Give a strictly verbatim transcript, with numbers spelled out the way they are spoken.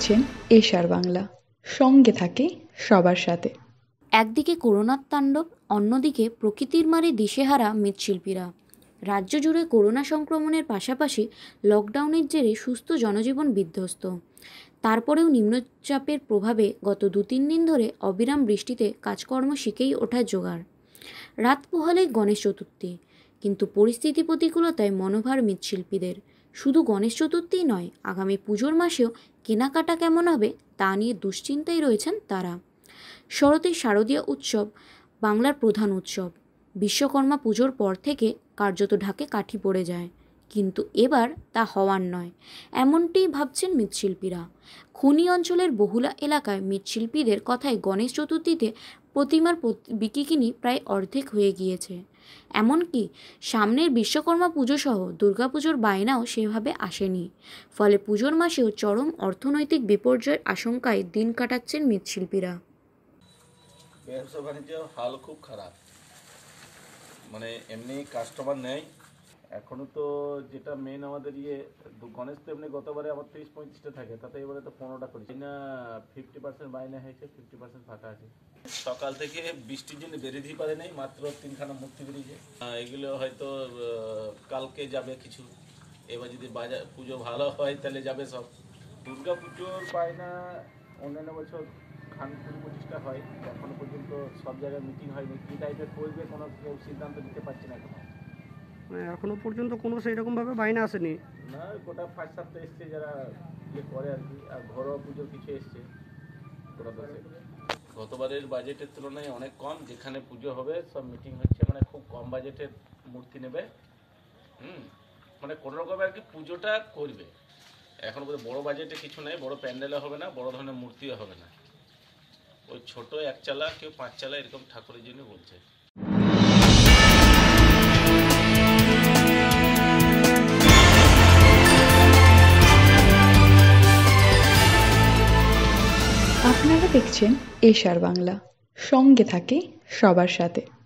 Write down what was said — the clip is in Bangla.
দেখছেন এস আর বাংলা, সঙ্গে থাকে সবার সাথে। একদিকে করোনার তাণ্ডব, অন্যদিকে প্রকৃতির মারে দিশেহারা মৃৎশিল্পীরা। রাজ্য জুড়ে করোনা সংক্রমণের পাশাপাশি লকডাউনের জেরে সুস্থ জনজীবন বিধ্বস্ত। তারপরেও নিম্নচাপের প্রভাবে গত দু তিন দিন ধরে অবিরাম বৃষ্টিতে কাজকর্ম শিখেই ওঠা জোগাড়। রাত পোহালে গণেশ চতুর্থী, কিন্তু পরিস্থিতি প্রতিকূলতায় মনোভার মৃৎশিল্পীদের। শুধু গণেশ চতুর্থী নয়, আগামী পুজোর মাসেও কেনাকাটা কেমন হবে তা নিয়ে দুশ্চিন্তায় রয়েছেন তারা। শরতের শারদীয় উৎসব বাংলার প্রধান উৎসব। বিশ্বকর্মা পুজোর পর থেকে কার্যত ঢাকে কাঠি পড়ে যায়, কিন্তু এবার তা হওয়ার নয় এমনটি ভাবছেন মৃৎশিল্পীরা। খনি অঞ্চলের বহুলা এলাকায় মৃৎশিল্পীদের কথায় গণেশ চতুর্থীতে প্রতিমার বিক্রিকিনি প্রায় অর্ধেক হয়ে গিয়েছে। এমনকি সামনের বিশ্বকর্মা পুজো সহ দুর্গাপুজোর বায়নাও সেভাবে আসেনি। ফলে পুজোর মাসেও চরম অর্থনৈতিক বিপর্যয়ের আশঙ্কায় দিন কাটাচ্ছেন মৃৎশিল্পীরা। ব্যবসা বাণিজ্যের হাল খুব খারাপ, মানে এমনি কাস্টমার নেই এখনও। তো যেটা মেন আমাদের ইয়ে গণেশ, তো এমনি গতবারে আমার তিরিশ পঁয়ত্রিশটা থাকে, তাতে এবারে তো পনেরোটা করি না। ফিফটি পার্সেন্ট বায়না হয়েছে, ফিফটি পার্সেন্ট ফাঁকা আছে। সকাল থেকে বৃষ্টির জন্য বেরোতেই পারে নাই, মাত্র তিনখানা মূর্তি বেরিয়েছে। এগুলো হয়তো কালকে যাবে কিছু, এবার যদি বাজার পুজো ভালো হয় তাহলে যাবে সব। দুর্গা পুজোর বায়না অন্যান্য বছর খান কুড়ি পঁচিশটা হয়, এখনো পর্যন্ত সব জায়গায় মিটিং হয়নি। কী টাইপের করবে কোনো কেউ সিদ্ধান্ত নিতে পারছে না এখন। এখনো পর্যন্ত কোনো সেই রকমভাবে বায়না আসেনি না, গোটা ফার্স্ট সাপ্তে এসছে যারা ইয়ে করে আর কি। আর ঘরোয়া পুজোর কিছু এসছে গোটা দশে। গতবারের বাজেটের তুলনায় অনেক কম, যেখানে পুজো হবে সব মিটিং হচ্ছে, মানে খুব কম বাজেটের মূর্তি নেবে। হুম মানে কোনো রকমে আর কি পুজোটা করবে। এখন বলতে বড়ো বাজেটে কিছু নেই, বড়ো প্যান্ডেলও হবে না, বড়ো ধরনের মূর্তিও হবে না। ওই ছোটো এক চালা কেউ পাঁচ চালা এরকম ঠাকুরের জন্য বলছে। আপনারা দেখছেন এস আর বাংলা, সঙ্গে থাকে সবার সাথে।